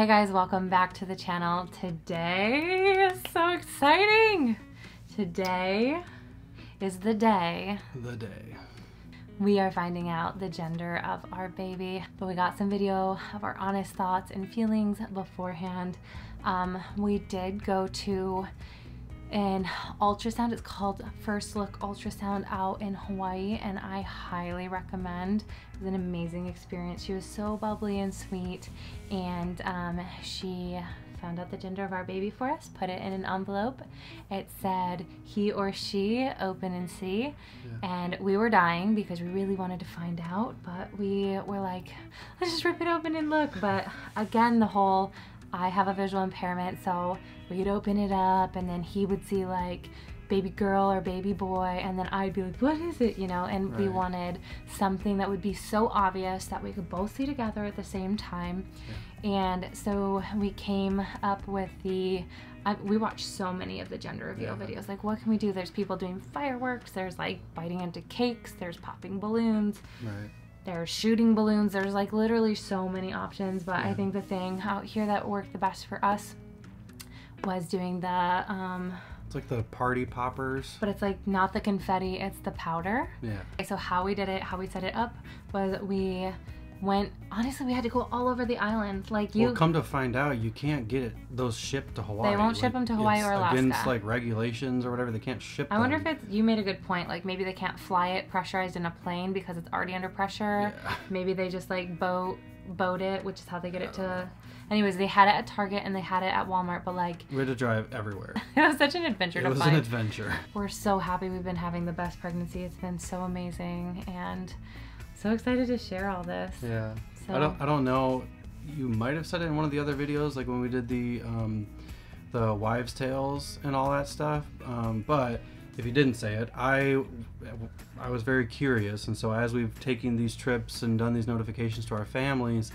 Hey guys, welcome back to the channel. Today is so exciting. Today is the day. We are finding out the gender of our baby, but we got some video of our honest thoughts and feelings beforehand. We did go to an ultrasound. It's called First Look Ultrasound out in Hawaii, and I highly recommend. It was an amazing experience. She was so bubbly and sweet, and she found out the gender of our baby for us, put it in an envelope. It said he or she, open and see. Yeah. And we were dying because we really wanted to find out, but we were like, let's just rip it open and look. But again, the whole I have a visual impairment, so we'd open it up and then he would see like baby girl or baby boy, and then I'd be like, what is it, you know? And right. We wanted something that would be so obvious that we could both see together at the same time. Yeah. And so we came up with the we watched so many of the gender reveal videos. Like, what can we do? There's people doing fireworks, there's like biting into cakes, there's popping balloons. Right. They're shooting balloons. There's like literally so many options, but I think the thing out here that worked the best for us was doing the it's like the party poppers, but it's like not the confetti, it's the powder. Yeah. Okay, so how we did it, how we set it up, was we went, honestly, we had to go all over the island. Like, you come to find out, you can't get those shipped to Hawaii. They won't ship them to Hawaii or Alaska. Against like regulations or whatever, they can't ship them. I wonder if it's, you made a good point, like maybe they can't fly it pressurized in a plane because it's already under pressure. Yeah. Maybe they just like boat it, which is how they get it to. Anyways, they had it at Target and they had it at Walmart, but like, we had to drive everywhere. It was such an adventure to find. It was an adventure. We're so happy. We've been having the best pregnancy. It's been so amazing, and so excited to share all this. Yeah. So I don't know, you might have said it in one of the other videos, like when we did the wives' tales and all that stuff, but if you didn't say it, I was very curious, and so as we've taken these trips and done these notifications to our families,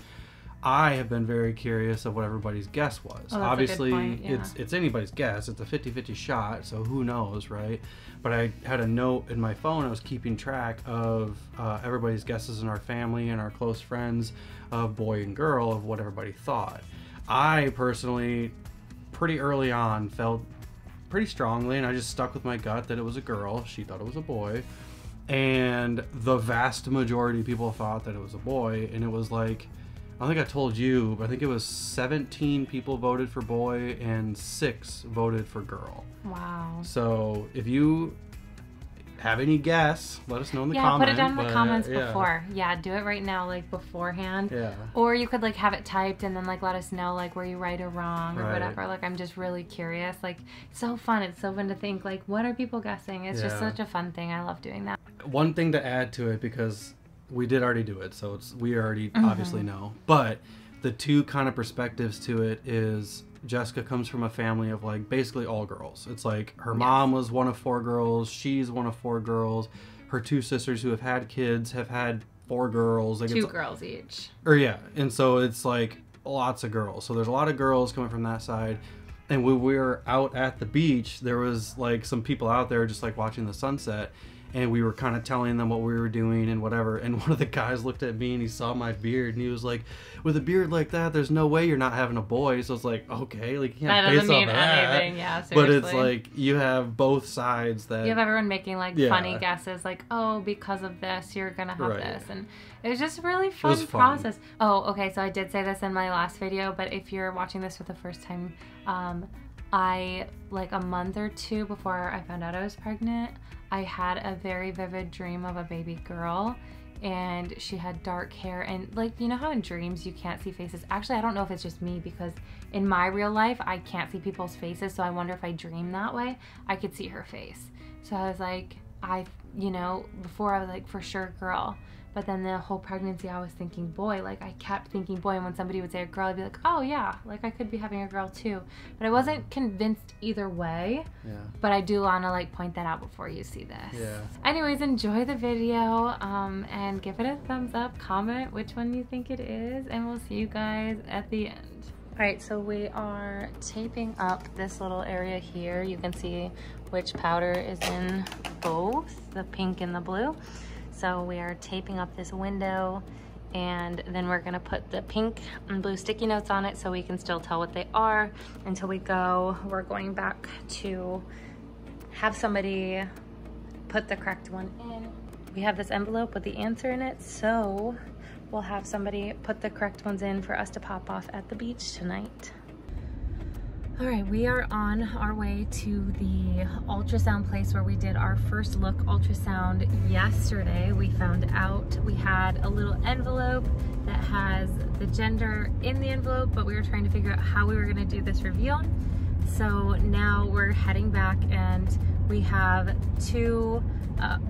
I have been very curious of what everybody's guess was. Oh, obviously, yeah. It's anybody's guess. It's a 50-50 shot, so who knows, right? But I had a note in my phone. I was keeping track of everybody's guesses in our family and our close friends of boy and girl, of what everybody thought. I personally, pretty early on, felt pretty strongly, and I just stuck with my gut that it was a girl. She thought it was a boy. And the vast majority of people thought that it was a boy, and it was like, I think I told you, but I think it was 17 people voted for boy and 6 voted for girl. Wow. So if you have any guess, let us know in the comments. Yeah, put it down in the comments before. Yeah, do it right now, like beforehand. Yeah. Or you could like have it typed and then like let us know like were you right or wrong or whatever. Like, I'm just really curious. Like, it's so fun. It's so fun to think like, what are people guessing? It's just such a fun thing. I love doing that. One thing to add to it, because we did already do it, so it's, we already obviously know. But the two kind of perspectives to it is, Jessica comes from a family of like basically all girls. It's like her mom was one of 4 girls, she's one of 4 girls, her 2 sisters who have had kids have had 4 girls. Like 2 girls each. Or yeah, and so it's like lots of girls. So there's a lot of girls coming from that side. And when we were out at the beach, there was like some people out there just like watching the sunset. And we were kind of telling them what we were doing and whatever. And one of the guys looked at me and he saw my beard and he was like, with a beard like that, there's no way you're not having a boy. So it's like, okay, like, you can't base on that. That doesn't mean anything, yeah, seriously. But it's like, you have both sides that. You have everyone making like funny guesses, like, oh, because of this, you're going to have this. And it was just a really fun process. Oh, okay, so I did say this in my last video, but if you're watching this for the first time, I, like a month or 2 before I found out I was pregnant, I had a very vivid dream of a baby girl, and she had dark hair, and like, you know how in dreams you can't see faces? Actually, I don't know if it's just me, because in my real life I can't see people's faces, so I wonder if I dream that way. I could see her face. So I was like, you know, before I was like, for sure girl. But then the whole pregnancy I was thinking boy, like I kept thinking boy, and when somebody would say a girl, I'd be like, oh yeah, like I could be having a girl too. But I wasn't convinced either way. Yeah. But I do wanna like point that out before you see this. Yeah. Anyways, enjoy the video, and give it a thumbs up, comment which one you think it is, and we'll see you guys at the end. All right, so we are taping up this little area here. You can see which powder is in both, the pink and the blue. So we are taping up this window, and then we're gonna put the pink and blue sticky notes on it so we can still tell what they are. Until we go, we're going back to have somebody put the correct one in. We have this envelope with the answer in it, so we'll have somebody put the correct ones in for us to pop off at the beach tonight. All right, we are on our way to the ultrasound place where we did our first look ultrasound yesterday. We found out we had a little envelope that has the gender in the envelope, but we were trying to figure out how we were gonna do this reveal. So now we're heading back, and we have two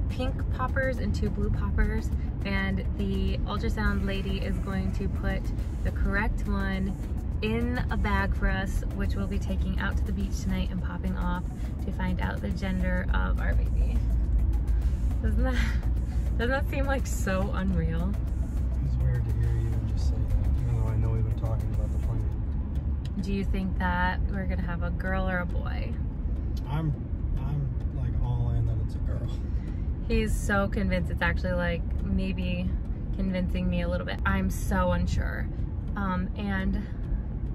pink poppers and two blue poppers, and the ultrasound lady is going to put the correct one in a bag for us, which we'll be taking out to the beach tonight and popping off to find out the gender of our baby. Doesn't that seem like so unreal? It's weird to hear you just say that, even though I know we've been talking about the plane. Do you think that we're gonna have a girl or a boy? I'm like all in that it's a girl. He's so convinced. It's actually like maybe convincing me a little bit. I'm so unsure, and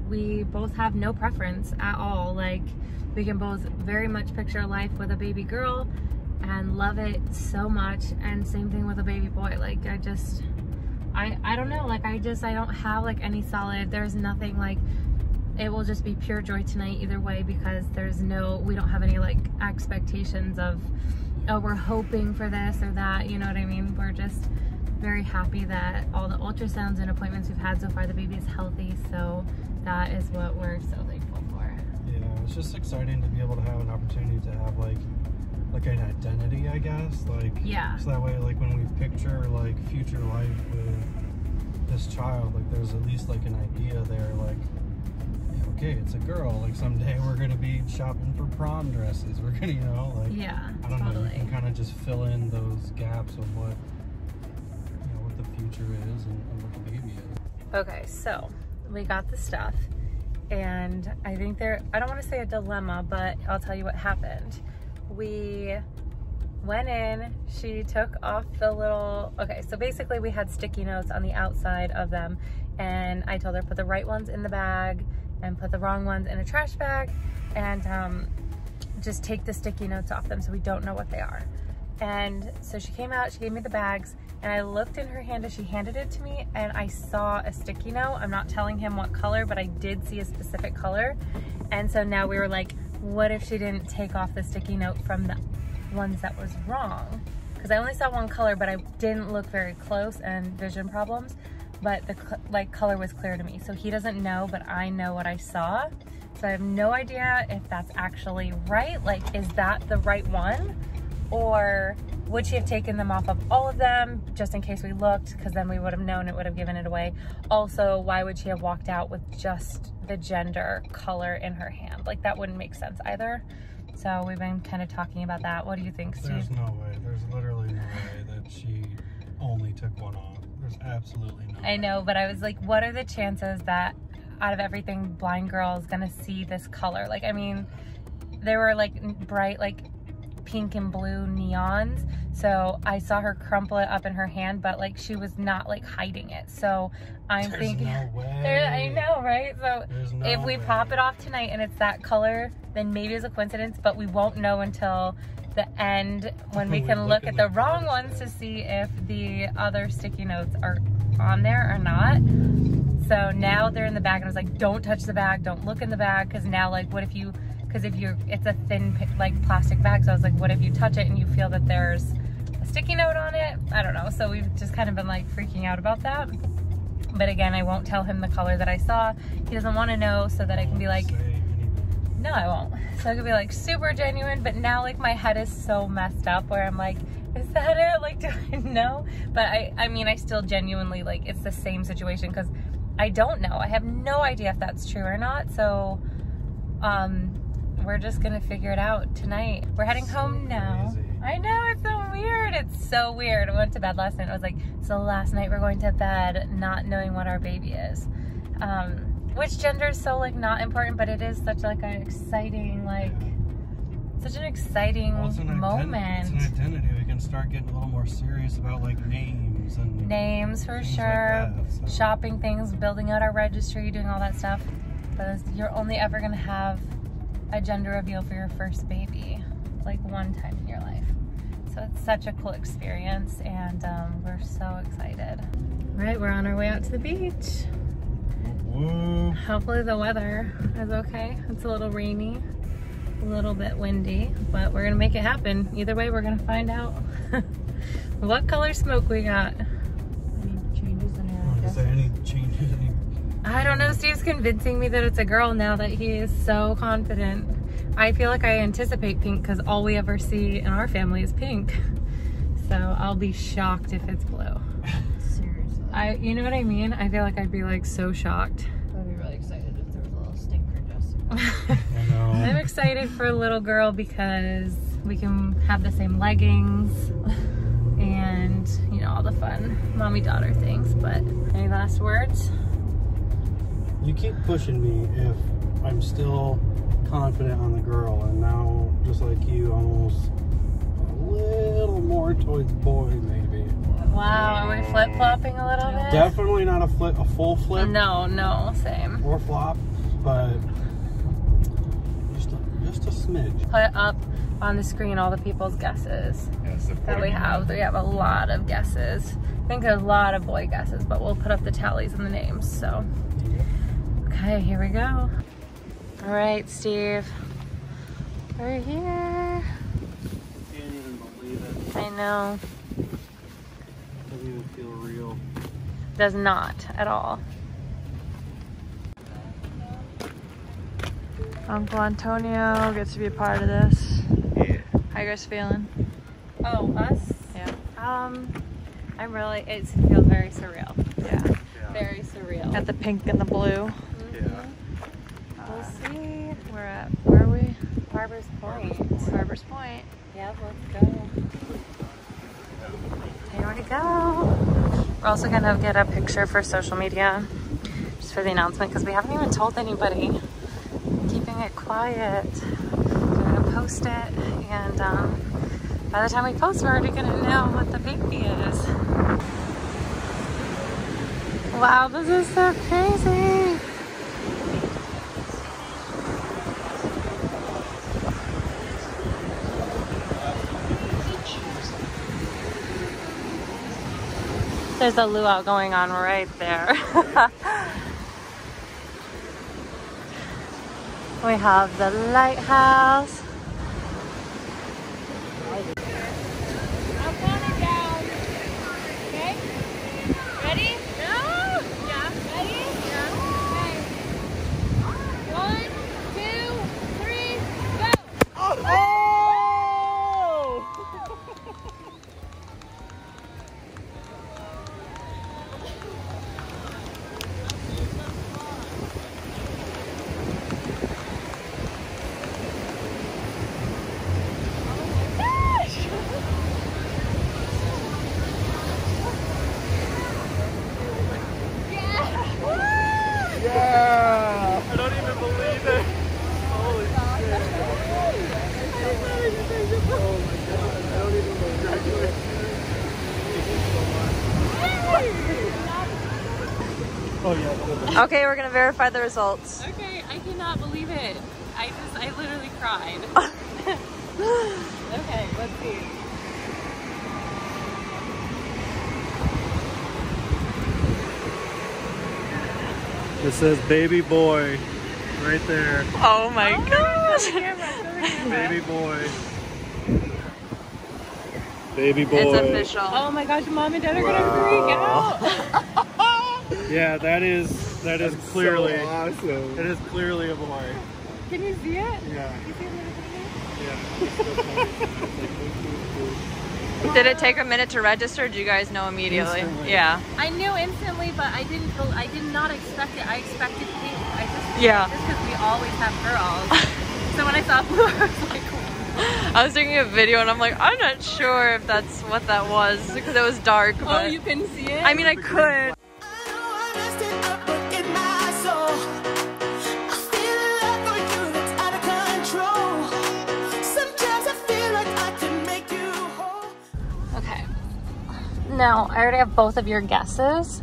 we both have no preference at all. Like, we can both very much picture life with a baby girl and love it so much, and same thing with a baby boy. Like, I don't know, like I don't have like any solid, there's nothing like, it will just be pure joy tonight either way, because we don't have any like expectations of, oh, we're hoping for this or that, you know what I mean? We're just very happy that all the ultrasounds and appointments we've had so far, the baby is healthy, so that is what we're so thankful for. Yeah, it's just exciting to be able to have an opportunity to have like an identity, I guess. Like, yeah. So that way, like when we picture like future life with this child, like there's at least like an idea there, like, yeah, okay, it's a girl. Like someday we're gonna be shopping for prom dresses. We're gonna, you know, like, yeah, I don't totally know. You can kind of just fill in those gaps of what, you know, what the future is and what the baby is. Okay, so we got the stuff, and I think I don't want to say a dilemma, but I'll tell you what happened. We went in, she took off the little, okay, so basically we had sticky notes on the outside of them, and I told her put the right ones in the bag and put the wrong ones in a trash bag, and just take the sticky notes off them so we don't know what they are. And so she came out, she gave me the bags, and I looked in her hand as she handed it to me, and I saw a sticky note. I'm not telling him what color, but I did see a specific color. And so now we were like, what if she didn't take off the sticky note from the ones that was wrong? Because I only saw one color, but I didn't look very close, and vision problems, but the color was clear to me. So he doesn't know, but I know what I saw. So I have no idea if that's actually right. Like, is that the right one? Or would she have taken them off of all of them just in case we looked, because then we would have known, it would have given it away. Also, why would she have walked out with just the gender color in her hand? Like, that wouldn't make sense either. So we've been kind of talking about that. What do you think, Steve? There's no way. There's literally no way that she only took one off. There's absolutely no way. I know, but I was like, what are the chances that out of everything, blind girl is gonna see this color? Like, I mean, there were like bright, like pink and blue neons, so I saw her crumple it up in her hand, but like she was not like hiding it, so there's thinking no way. I know, right? So no, if we pop it off tonight and it's that color, then maybe it's a coincidence, but we won't know until the end when we can look at the wrong ones to see if the other sticky notes are on there or not. So now they're in the bag, and I was like, don't touch the bag, don't look in the bag, because now like what if you, because if you're, it's a thin like plastic bag, so I was like, what if you touch it and you feel that there's a sticky note on it? I don't know, so we've just kind of been like freaking out about that. But again, I won't tell him the color that I saw. He doesn't want to know, so that I can be like, no, I won't. So I could be like super genuine, but now like my head is so messed up where I'm like, is that it? Like, do I know? But I mean, I still genuinely like, it's the same situation, because I don't know. I have no idea if that's true or not, so we're just gonna figure it out tonight. We're heading home now. Crazy. I know, it's so weird. It's so weird. I went to bed last night. I was like, it's the last night we're going to bed not knowing what our baby is. Which gender is so like not important, but it is such like an exciting, like, such an exciting moment. It's an identity we can to start getting a little more serious about like names and for sure, like that, so. Shopping things, building out our registry, doing all that stuff. But you're only ever gonna have a gender reveal for your first baby, like one time in your life. So it's such a cool experience, and we're so excited. All right, we're on our way out to the beach. Whoa. Hopefully the weather is okay. It's a little rainy, a little bit windy, but we're gonna make it happen. Either way, we're gonna find out what color smoke we got. Any changes in your Is there any changes in your I don't know. Steve's convincing me that it's a girl now that he is so confident. I feel like I anticipate pink because all we ever see in our family is pink. So I'll be shocked if it's blue. Seriously. You know what I mean? I feel like I'd be like so shocked. I'd be really excited if there was a little stinker, Jessica. I know. I'm excited for a little girl because we can have the same leggings and, you know, all the fun mommy-daughter things. But any last words? You keep pushing me if I'm still confident on the girl, and now, just like you, almost a little more towards boy, maybe. Wow, are we flip-flopping a little bit? Definitely not a full flip. No, no, same. Or flop, but just a smidge. Put up on the screen all the people's guesses that we have. We have a lot of guesses. I think there's a lot of boy guesses, but we'll put up the tallies and the names, so. Okay, here we go. All right, Steve, we're here. Can't even believe it. I know. Doesn't even feel real. Does not at all. Uncle Antonio gets to be a part of this. Yeah. How you guys feeling? Oh, us? Yeah. I'm really. It feels very surreal. Yeah. Very surreal. Got the pink and the blue. See, we're at, where are we? Harbor's Point. Harbor's Point. Yeah, let's go. Here we go. We're also going to get a picture for social media, just for the announcement, because we haven't even told anybody. I'm keeping it quiet. We're going to post it, and by the time we post, we're already going to know what the baby is. Wow, this is so crazy. There's a luau going on right there. We have the lighthouse. I'll count it down. Okay? Ready? No! Yeah. Ready? Yeah. Okay. 1, 2, 3, go! Oh! Okay, we're gonna verify the results. Okay, I cannot believe it. I literally cried. Okay, let's see. It says baby boy right there. Oh my gosh. Baby boy. Baby boy. It's official. Oh my gosh, mom and dad are gonna freak out. Yeah, that is clearly so awesome. It is clearly a boy. Can you see it? Yeah. Can you see it? Yeah. Did it take a minute to register? Or did you guys know immediately? Instantly. Yeah. I knew instantly, but I did not expect it. I expected pink. Just because we always have girls. So when I saw blue, I was like, I was doing a video and I'm like, I'm not sure if that's what that was because it was dark. But, oh, you couldn't see it? I mean, I could. Now, I already have both of your guesses,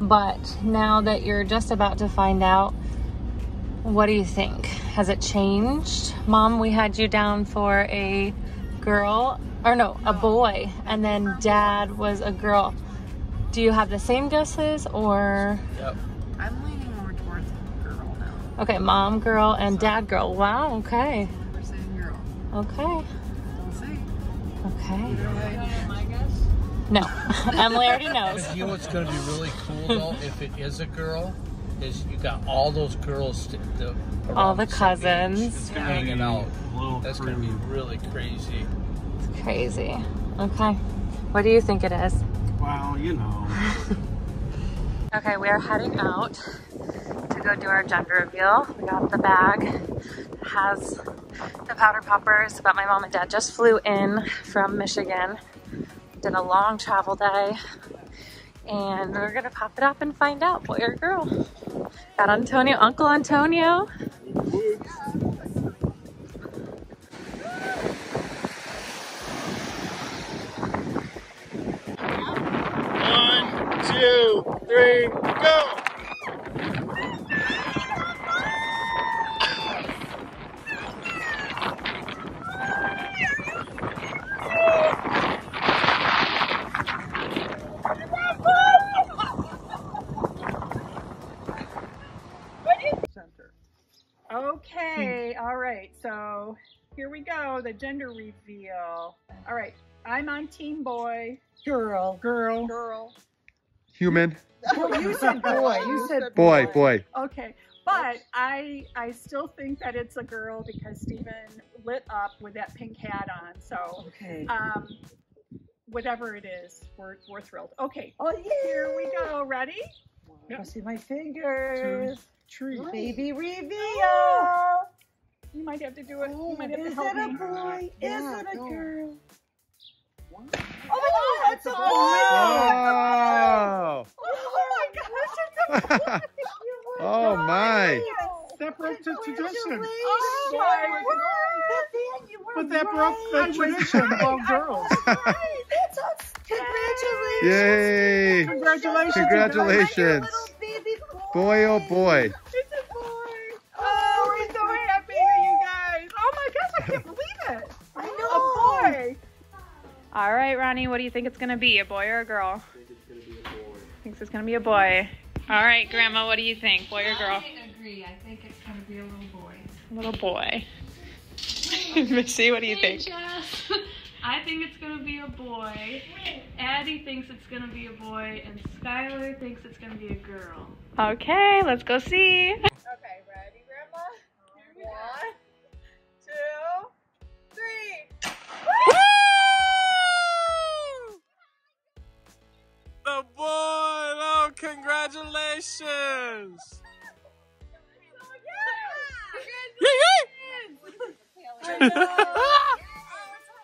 but now that you're just about to find out, what do you think? Has it changed? Mom, we had you down for a girl, or no, a boy, and then Dad was a girl. Do you have the same guesses, or? Yep. I'm leaning more towards girl now. Okay, Mom, girl, and Dad, girl. Wow, okay. We're saying girl. Okay. We'll see. Okay. You know my guess? No, Emily already knows. You know what's going to be really cool, though, if it is a girl? Is you got all those girls, all the cousins hanging out. That's going to be really crazy. It's crazy. Okay. What do you think it is? Well, you know. Okay, we are heading out to go do our gender reveal. We got the bag that has the powder poppers, but my mom and dad just flew in from Michigan. Did a long travel day. And we're gonna pop it up and find out, boy or girl. Got Antonio, Uncle Antonio. One, two, three, go! So here we go, the gender reveal. All right, I'm on team boy. Girl. Girl. Girl. Human. Well, you said boy. You said boy. Boy. Okay, but I still think that it's a girl because Stephen lit up with that pink hat on. So okay. Whatever it is, we're thrilled. Okay. Oh yeah. Here we go. Ready? Yep. I see my fingers. Tree. Baby reveal. Oh. You might have to do it. Oh, you might have to help me. Is it a boy? Yeah, is it a girl? Wow. Oh my God, that's a boy! Oh, oh my gosh, it's a boy! Oh my! That broke the tradition. Oh my word! But that broke the tradition of all girls. That's congratulations! Yay! Congratulations! Congratulations! Boy, oh boy! All right, Ronnie, what do you think it's going to be, a boy or a girl? I think it's going to be a boy. Thinks it's going to be a boy. All right, Grandma, what do you think, boy or girl? I agree. I think it's going to be a little boy. A little boy. Missy, what do you think? Jess. I think it's going to be a boy. Addie thinks it's going to be a boy. And Skylar thinks it's going to be a girl. Okay, let's go see. Okay, ready, Grandma? Here we go. 1, 2, 3. Woo! The boy! Oh, congratulations! Congratulations! We're so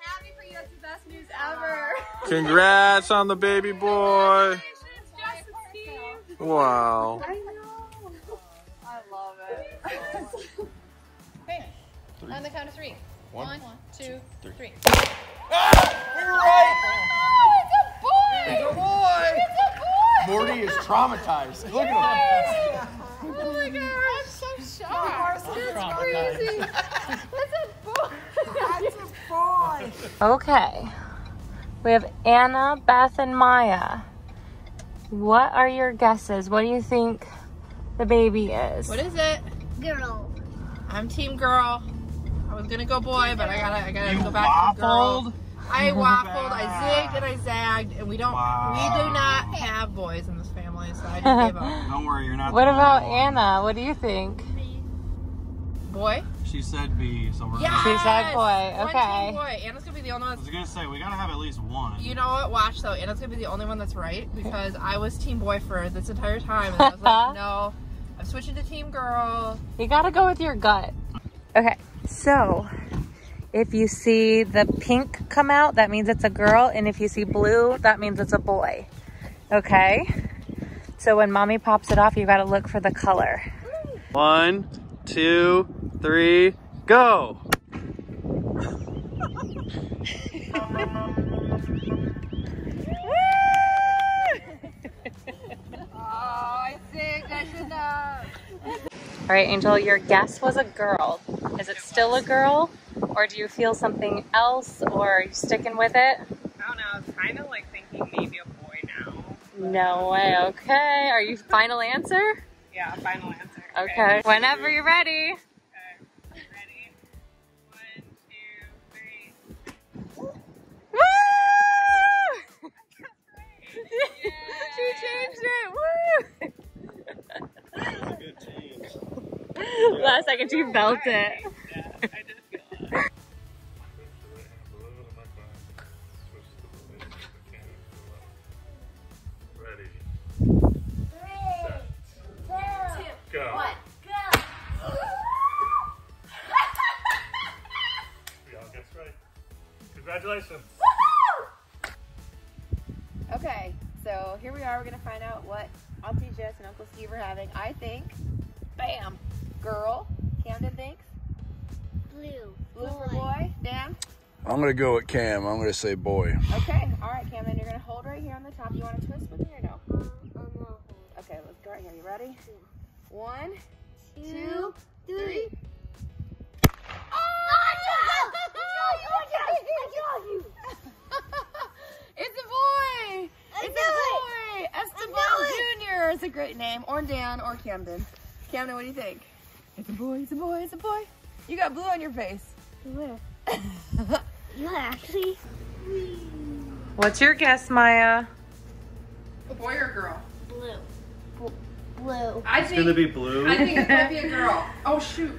happy for you. That's the best news ever. Congrats on the baby boy! Wow! I know. I love it. Hey, on the count of 3. 1, 2, 3. Ah, we were right. It's a boy! It's a boy! Morty is traumatized. Look at him. Oh my God, I'm so shocked. That's crazy. That's a boy. That's a boy. Okay. We have Anna, Beth, and Maya. What are your guesses? What do you think the baby is? What is it? Girl. I'm team girl. I was gonna go boy, but I gotta go back to girl. I waffled, I zigged, and I zagged, and we do not have boys in this family, so I just gave up. Don't worry, you're not. What about Anna? What do you think? B. Boy? She said B, so we're going to. She said boy, okay. Boy. Anna's going to be the only one. I was going to say, we got to have at least one. You know what? Watch, though. Anna's going to be the only one that's right, because I was team boy for this entire time, and I was like, no, I'm switching to team girl. You got to go with your gut. Okay, so... if you see the pink come out, that means it's a girl. And if you see blue, that means it's a boy. Okay? So when Mommy pops it off, you gotta look for the color. 1, 2, 3, go! Woo! All right, Angel, your guess was a girl. Is it still a girl? Or do you feel something else? Or are you sticking with it? I don't know. I was kind of like thinking maybe a boy now. No way. Okay. Are you final answer? Yeah, final answer. Okay. Whenever you're ready. Okay. Ready? 1, 2, 3. Woo! I got right. Yeah. She changed it. Woo! That was a good change. Yeah. Last second, she felt it. Yeah, I did feel that. Congratulations. Woohoo! Okay, so here we are. We're going to find out what Auntie Jess and Uncle Steve are having. I think, bam, girl. Camden thinks? Blue. Blue for boy. Dan? I'm going to go with Cam. I'm going to say boy. Okay, all right, Camden. You're going to hold right here on the top. You want to twist with me or no? No. Okay, let's go right here. You ready? 1, 2, 3. It's a great name, or Dan, or Camden. Camden, what do you think? It's a boy, it's a boy, it's a boy. You got blue on your face. Blue. Yeah, actually. What's your guess, Maya? A boy or girl? Blue. Blue. It's gonna be blue. I think it's gonna be a girl. Oh shoot.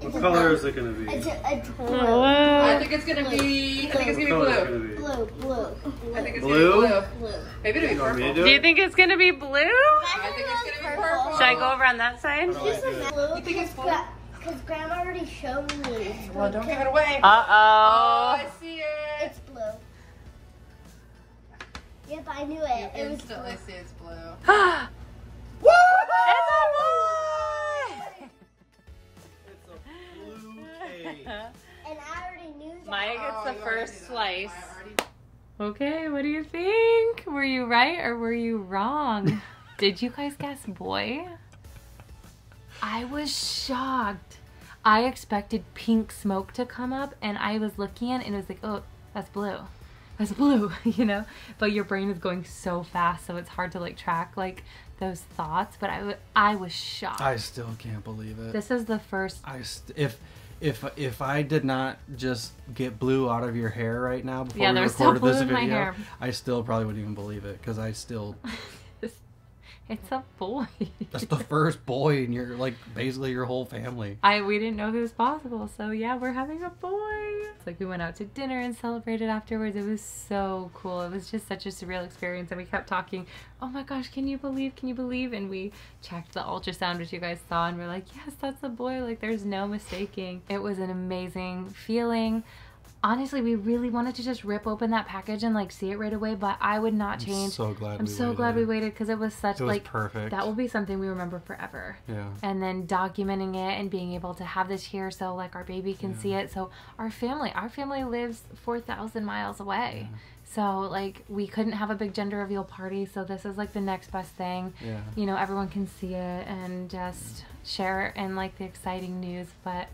What color is it gonna be? It's a blue. I think it's gonna be. I think it's gonna be blue. Blue. I think it's gonna be blue. Maybe it'll be purple. Do you think it's gonna be blue? I think it's gonna be purple. Should I go over on that side? You think it's blue? Because Grandma already showed me. Well, don't give it away. Uh-oh. I see it. It's blue. Yep, I knew it. It was blue. I see it's blue. Woo! It's a boy! It's a blue cake. And I already knew that. Maya gets the first slice. Okay, what do you think? Were you right or were you wrong? Did you guys guess boy? I was shocked. I expected pink smoke to come up and I was looking at it and it was like, oh, that's blue. That's blue, you know? But your brain is going so fast so it's hard to like track like those thoughts, but I was shocked. I still can't believe it. This is the first... If I did not just get blue out of your hair right now before we recorded this video, I still probably wouldn't even believe it because I still... It's a boy. That's the first boy in your, like, basically your whole family. We didn't know if it was possible, so yeah, we're having a boy. It's like we went out to dinner and celebrated afterwards. It was so cool. It was just such a surreal experience, and we kept talking, oh my gosh, can you believe? And we checked the ultrasound, which you guys saw, and we're like, yes, that's a boy. Like, there's no mistaking. It was an amazing feeling. Honestly, we really wanted to just rip open that package and like see it right away, but I would not change. I'm so glad we waited because it was such like perfect. That will be something we remember forever. Yeah. And then documenting it and being able to have this here so like our baby can see it. So our family lives 4,000 miles away. Yeah. So like we couldn't have a big gender reveal party, so this is like the next best thing. Yeah. You know, everyone can see it and just share it and like the exciting news, but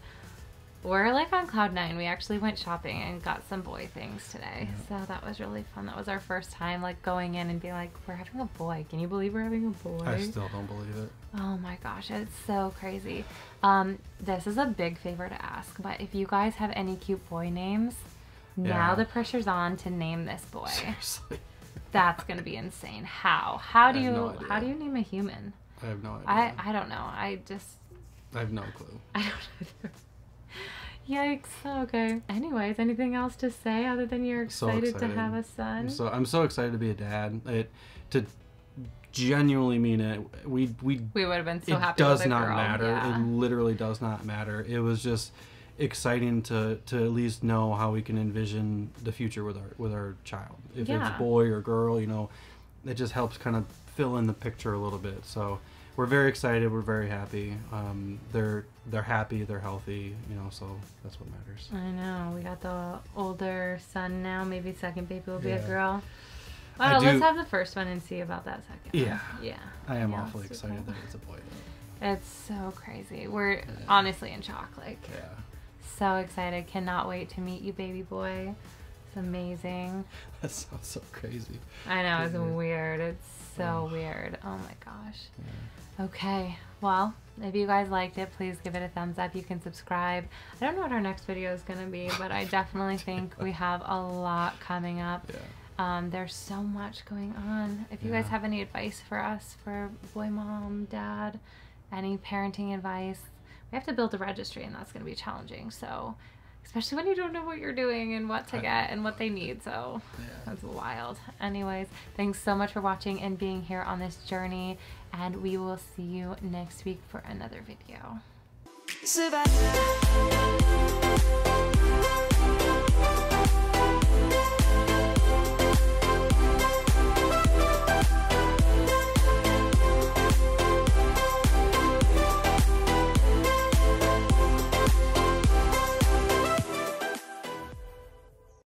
we're like on cloud nine. We actually went shopping and got some boy things today. Yeah. So that was really fun. That was our first time like going in and being like, we're having a boy. Can you believe we're having a boy? I still don't believe it. Oh my gosh, it's so crazy. This is a big favor to ask, but if you guys have any cute boy names, now the pressure's on to name this boy. Seriously. That's gonna be insane. How do you name a human? I have no idea. I don't know. I have no clue. I don't know. Yikes. Okay. Anyways, anything else to say other than you're excited to have a son? So I'm so excited to be a dad. To genuinely mean it. We would have been so happy. It does not matter. Yeah. It literally does not matter. It was just exciting to at least know how we can envision the future with our child. If it's boy or girl, you know, it just helps kind of fill in the picture a little bit. So we're very excited. We're very happy. They're happy. They're healthy. You know, so that's what matters. I know. We got the older son now. Maybe second baby will be a girl. Well, let's have the first one and see about that second. Yeah. Yeah. I am awfully excited that it's a boy. Though. It's so crazy. We're honestly in shock. Like, so excited. Cannot wait to meet you, baby boy. It's amazing. That sounds so crazy. I know. It's weird. It's so weird. Oh my gosh. Yeah. Okay. Well, if you guys liked it, please give it a thumbs up. You can subscribe. I don't know what our next video is going to be, but I definitely think we have a lot coming up. Yeah. There's so much going on. If you guys have any advice for us, for boy, mom, dad, any parenting advice, we have to build a registry, and that's going to be challenging. So, especially when you don't know what you're doing and what to get and what they need. So that's wild. Anyways, thanks so much for watching and being here on this journey, and we will see you next week for another video.